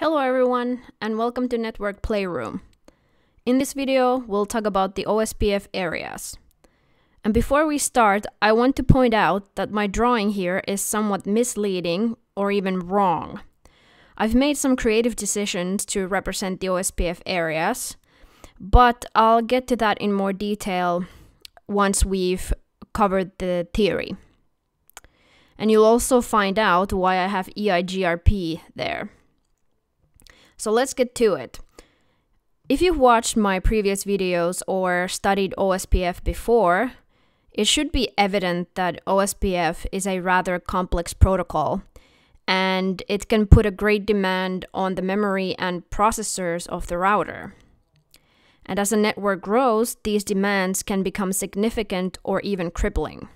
Hello everyone, and welcome to Network Playroom. In this video, we'll talk about the OSPF areas. And before we start, I want to point out that my drawing here is somewhat misleading or even wrong. I've made some creative decisions to represent the OSPF areas, but I'll get to that in more detail once we've covered the theory. And you'll also find out why I have EIGRP there. So let's get to it. If you've watched my previous videos or studied OSPF before, it should be evident that OSPF is a rather complex protocol, and it can put a great demand on the memory and processors of the router. And as a network grows, these demands can become significant or even crippling.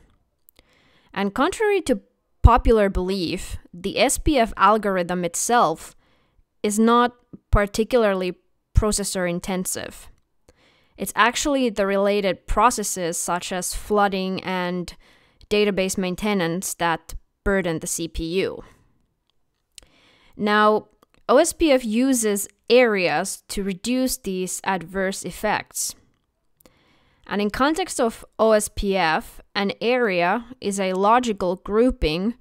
And contrary to popular belief, the SPF algorithm itself is not particularly processor intensive. It's actually the related processes such as flooding and database maintenance that burden the CPU. Now, OSPF uses areas to reduce these adverse effects. And in context of OSPF, an area is a logical grouping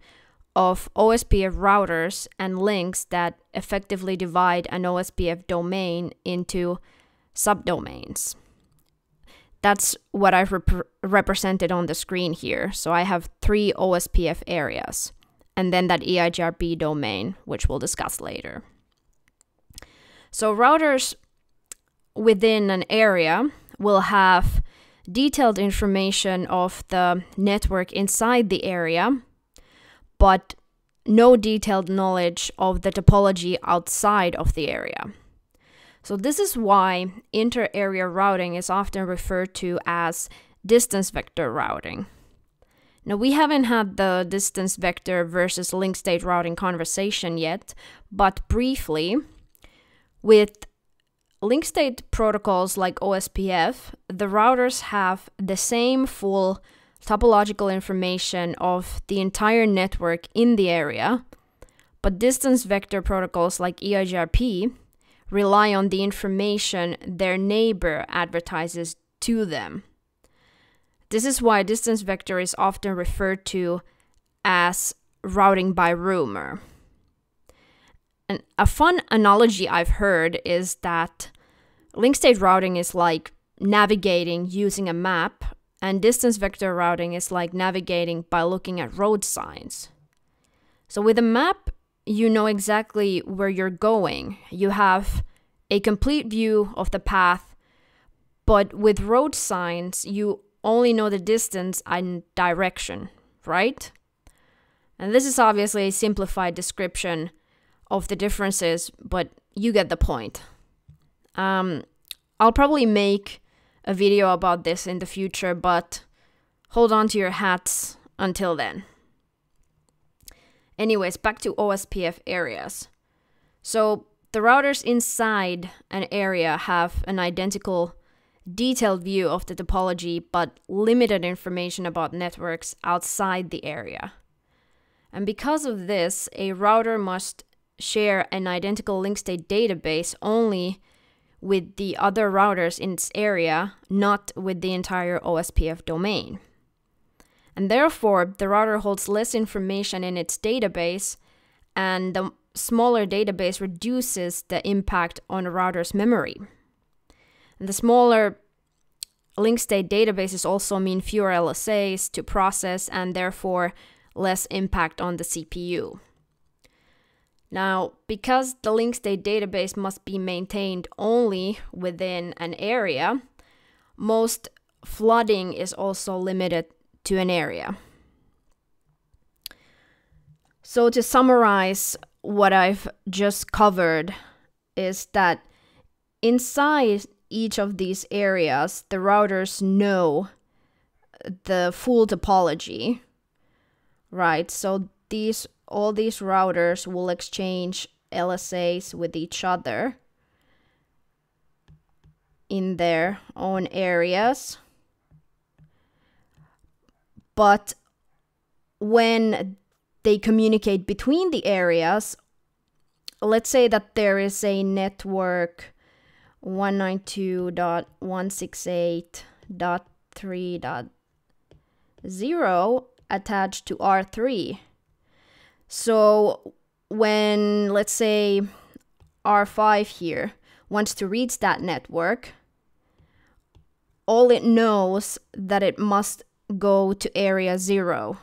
of OSPF routers and links that effectively divide an OSPF domain into subdomains. That's what I've represented on the screen here. So I have three OSPF areas, and then that EIGRP domain, which we'll discuss later. So routers within an area will have detailed information of the network inside the area, but no detailed knowledge of the topology outside of the area. So this is why inter-area routing is often referred to as distance vector routing. Now, we haven't had the distance vector versus link state routing conversation yet, but briefly, with link state protocols like OSPF, the routers have the same full topological information of the entire network in the area, but distance vector protocols like EIGRP rely on the information their neighbor advertises to them. This is why distance vector is often referred to as routing by rumor. And a fun analogy I've heard is that link state routing is like navigating using a map, and distance vector routing is like navigating by looking at road signs. So with a map, you know exactly where you're going. You have a complete view of the path, but with road signs, you only know the distance and direction, right? And this is obviously a simplified description of the differences, but you get the point. I'll probably make a video about this in the future, but hold on to your hats until then. Anyways, back to OSPF areas. So the routers inside an area have an identical detailed view of the topology, but limited information about networks outside the area. And because of this, a router must share an identical link state database only with the other routers in its area, not with the entire OSPF domain. And therefore, the router holds less information in its database, and the smaller database reduces the impact on a router's memory. And the smaller link state databases also mean fewer LSAs to process, and therefore less impact on the CPU. Now, because the link state database must be maintained only within an area, most flooding is also limited to an area. So to summarize what I've just covered is that inside each of these areas, the routers know the full topology, right? So all these routers will exchange LSAs with each other in their own areas. But when they communicate between the areas, let's say that there is a network 192.168.3.0 attached to R3. So when, let's say, R5 here wants to reach that network, all it knows that it must go to area 0.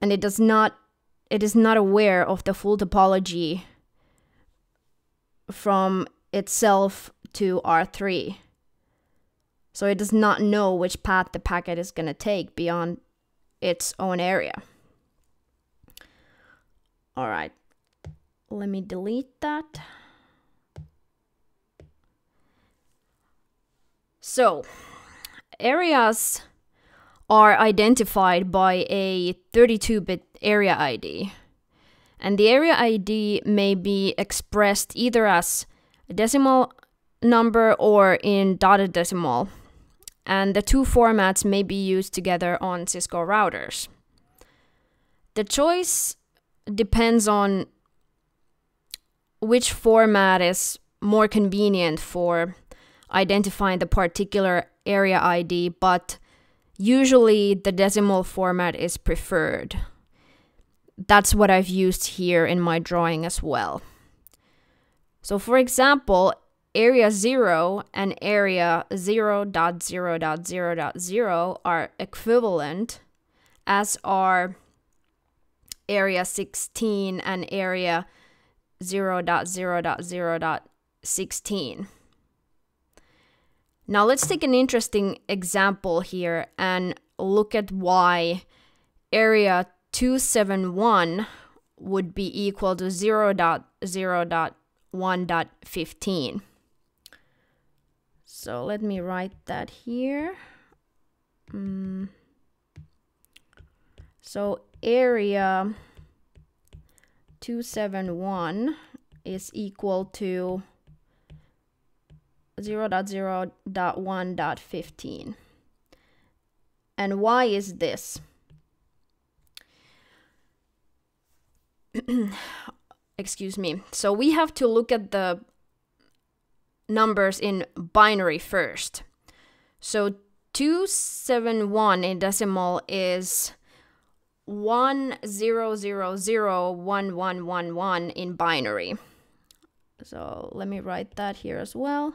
And it does not, it is not aware of the full topology from itself to R3. So it does not know which path the packet is going to take beyond its own area. All right, let me delete that. So areas are identified by a 32-bit area ID. And the area ID may be expressed either as a decimal number or in dotted decimal. And the two formats may be used together on Cisco routers. The choice depends on which format is more convenient for identifying the particular area ID, but usually the decimal format is preferred. That's what I've used here in my drawing as well. So for example, area 0 and area 0.0.0.0 are equivalent, as are area 16 and area 0.0.0.16. Now let's take an interesting example here and look at why area 271 would be equal to 0.0.1.15. So let me write that here. So area 271 is equal to 0.0.1.15. And why is this? Excuse me. So we have to look at the numbers in binary first. So 271 in decimal is 10001111 in binary. So let me write that here as well.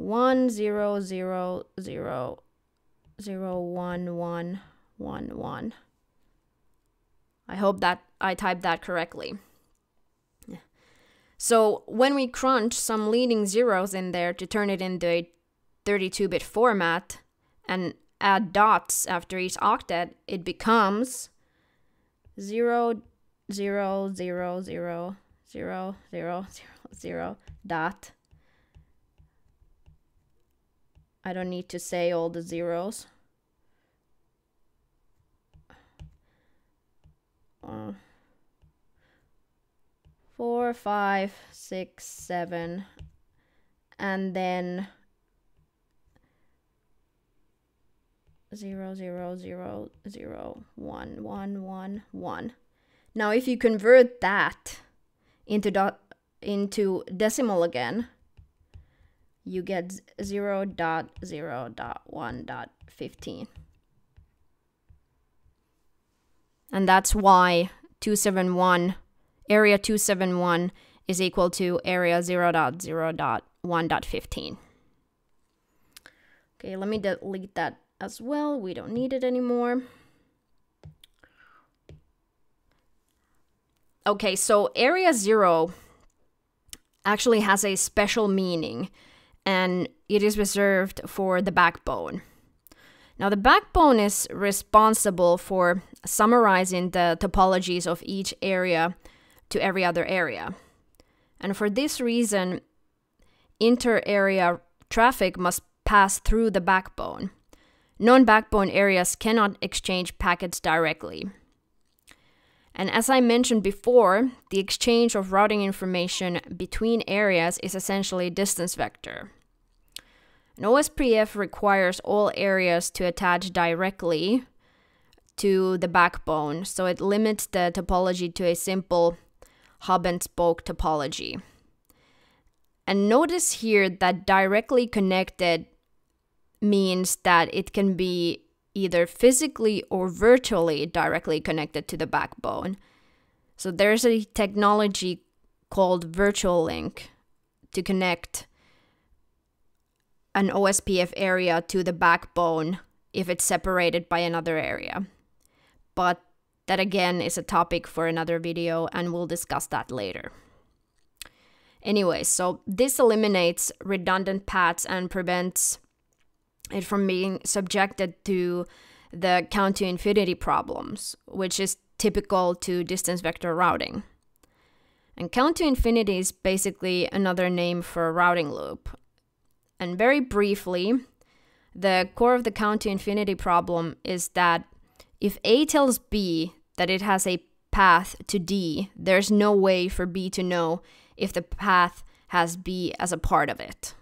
10001111. I hope that I typed that correctly. Yeah. So when we crunch some leading zeros in there to turn it into a 32-bit format and add dots after each octet, it becomes 0.0.0.0.0.0.0 dot. I don't need to say all the zeros. Four, 5, 6, 7, and then 0.0.0.0.1.1.1. Now, if you convert that into decimal again, you get 0.0.1.15. And that's why area 271 is equal to area 0.0.1.15. Okay, let me delete that as well. We don't need it anymore. Okay, so area 0 actually has a special meaning, and it is reserved for the backbone. Now, the backbone is responsible for summarizing the topologies of each area to every other area. And for this reason, inter-area traffic must pass through the backbone. Non-backbone areas cannot exchange packets directly. And as I mentioned before, the exchange of routing information between areas is essentially a distance vector. An OSPF requires all areas to attach directly to the backbone, so it limits the topology to a simple hub and spoke topology. And notice here that directly connected means that it can be either physically or virtually directly connected to the backbone. So there's a technology called virtual link to connect an OSPF area to the backbone if it's separated by another area. But that again is a topic for another video, and we'll discuss that later. Anyway, so this eliminates redundant paths and prevents it from being subjected to the count to infinity problems, which is typical to distance vector routing. And count to infinity is basically another name for a routing loop. And very briefly, the core of the count to infinity problem is that if A tells B that it has a path to D, there's no way for B to know if the path has B as a part of it.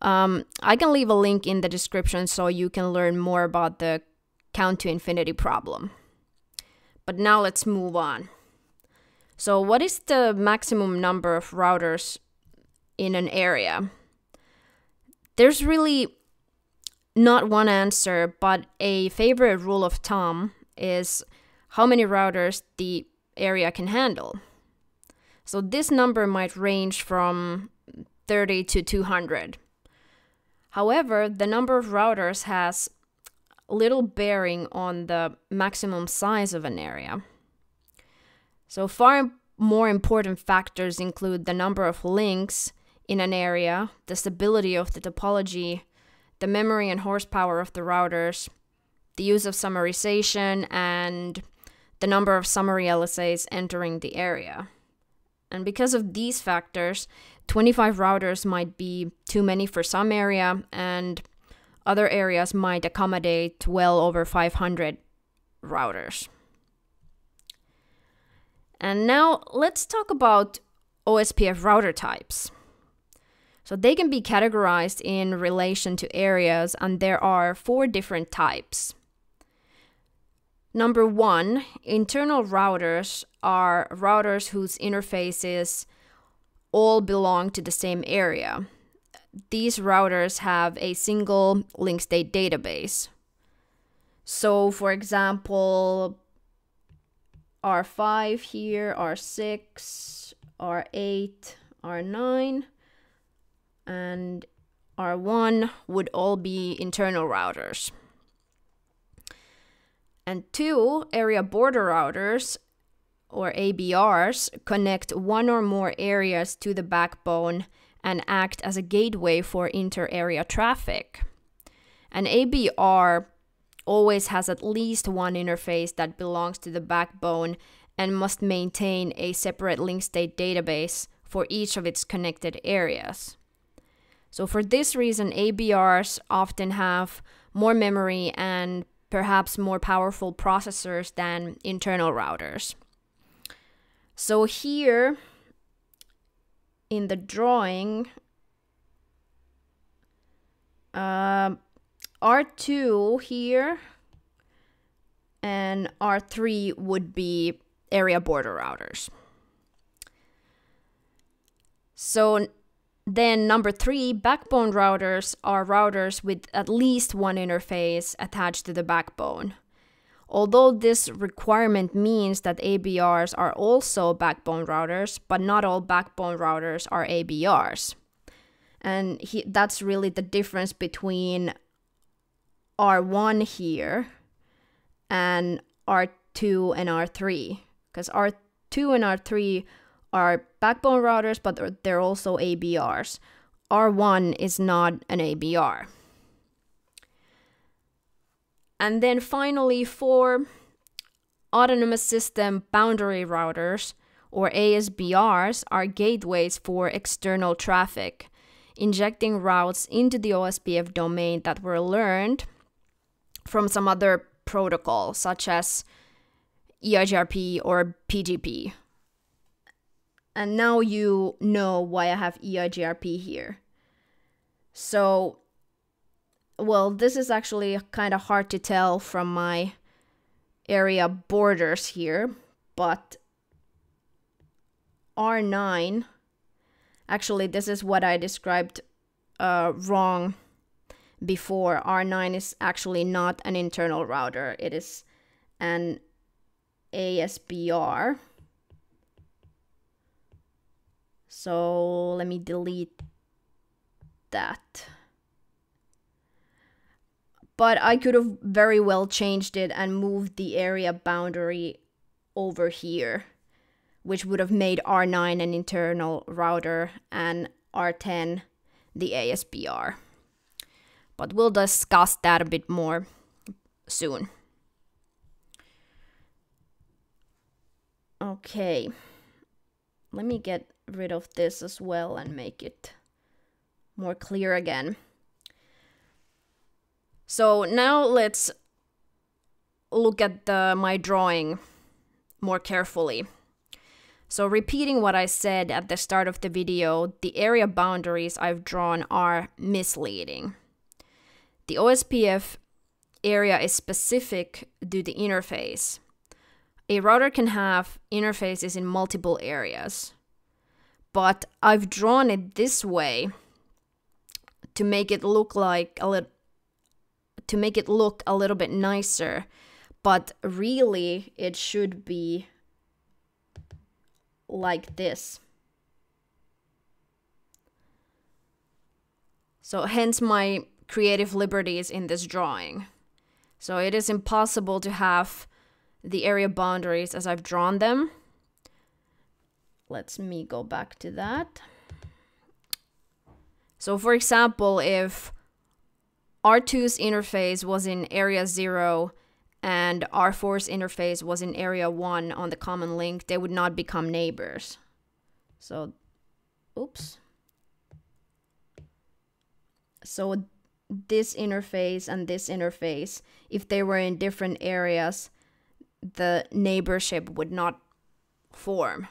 I can leave a link in the description so you can learn more about the count to infinity problem. But now let's move on. So what is the maximum number of routers in an area? There's really not one answer, but a favorite rule of thumb is how many routers the area can handle. So this number might range from 30 to 200. However, the number of routers has little bearing on the maximum size of an area. So far more important factors include the number of links in an area, the stability of the topology, the memory and horsepower of the routers, the use of summarization, and the number of summary LSAs entering the area. And because of these factors, 25 routers might be too many for some area, and other areas might accommodate well over 500 routers. And now let's talk about OSPF router types. So they can be categorized in relation to areas, and there are 4 different types. Number 1, internal routers are routers whose interfaces all belong to the same area. These routers have a single link state database. So for example, R5 here, R6, R8, R9, and R1 would all be internal routers. And 2, area border routers, or ABRs, connect one or more areas to the backbone and act as a gateway for inter-area traffic. An ABR always has at least one interface that belongs to the backbone and must maintain a separate link state database for each of its connected areas. So for this reason, ABRs often have more memory and perhaps more powerful processors than internal routers. So here in the drawing, R2 here and R3 would be area border routers. So then number 3, backbone routers are routers with at least one interface attached to the backbone. Although this requirement means that ABRs are also backbone routers, but not all backbone routers are ABRs. And that's really the difference between R1 here and R2 and R3. Because R2 and R3 are backbone routers, but they're also ABRs. R1 is not an ABR. And then finally, 4, autonomous system boundary routers, or ASBRs, are gateways for external traffic, injecting routes into the OSPF domain that were learned from some other protocol, such as EIGRP or BGP. And now you know why I have EIGRP here. So, well, this is actually kind of hard to tell from my area borders here, but R9. Actually, this is what I described wrong before. R9 is actually not an internal router. It is an ASBR. So let me delete that. But I could have very well changed it and moved the area boundary over here, which would have made R9 an internal router and R10 the ASBR. But we'll discuss that a bit more soon. Okay, let me get rid of this as well and make it more clear again. So now let's look at my drawing more carefully. So repeating what I said at the start of the video, the area boundaries I've drawn are misleading. The OSPF area is specific to the interface. A router can have interfaces in multiple areas, but I've drawn it this way to make it look like a little bit nicer, but really it should be like this. So hence my creative liberties in this drawing. So it is impossible to have the area boundaries as I've drawn them. Let me go back to that. So for example, if R2's interface was in area 0 and R4's interface was in area 1 on the common link, they would not become neighbors. So, oops. So this interface and this interface, if they were in different areas, the neighborship would not form.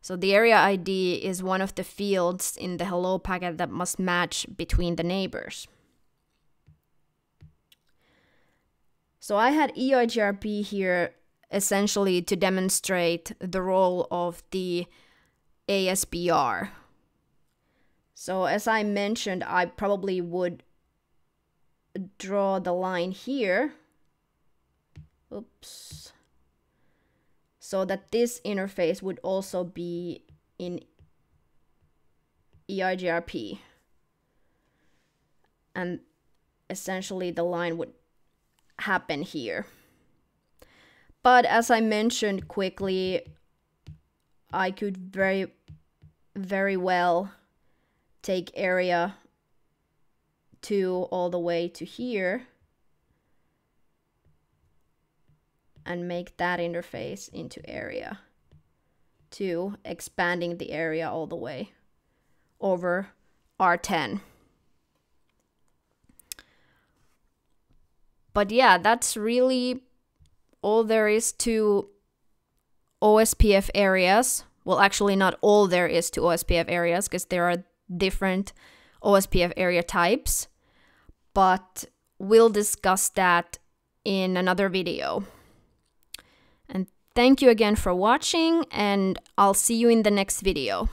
So the area ID is one of the fields in the hello packet that must match between the neighbors. So I had EIGRP here essentially to demonstrate the role of the ASBR. So as I mentioned, I probably would draw the line here. Oops. So that this interface would also be in EIGRP. And essentially the line would happen here. But as I mentioned quickly, I could very well take area 2 all the way to here and make that interface into area 2, expanding the area all the way over R10. But yeah, that's really all there is to OSPF areas. Well, actually not all there is to OSPF areas, because there are different OSPF area types. But we'll discuss that in another video. And thank you again for watching, and I'll see you in the next video.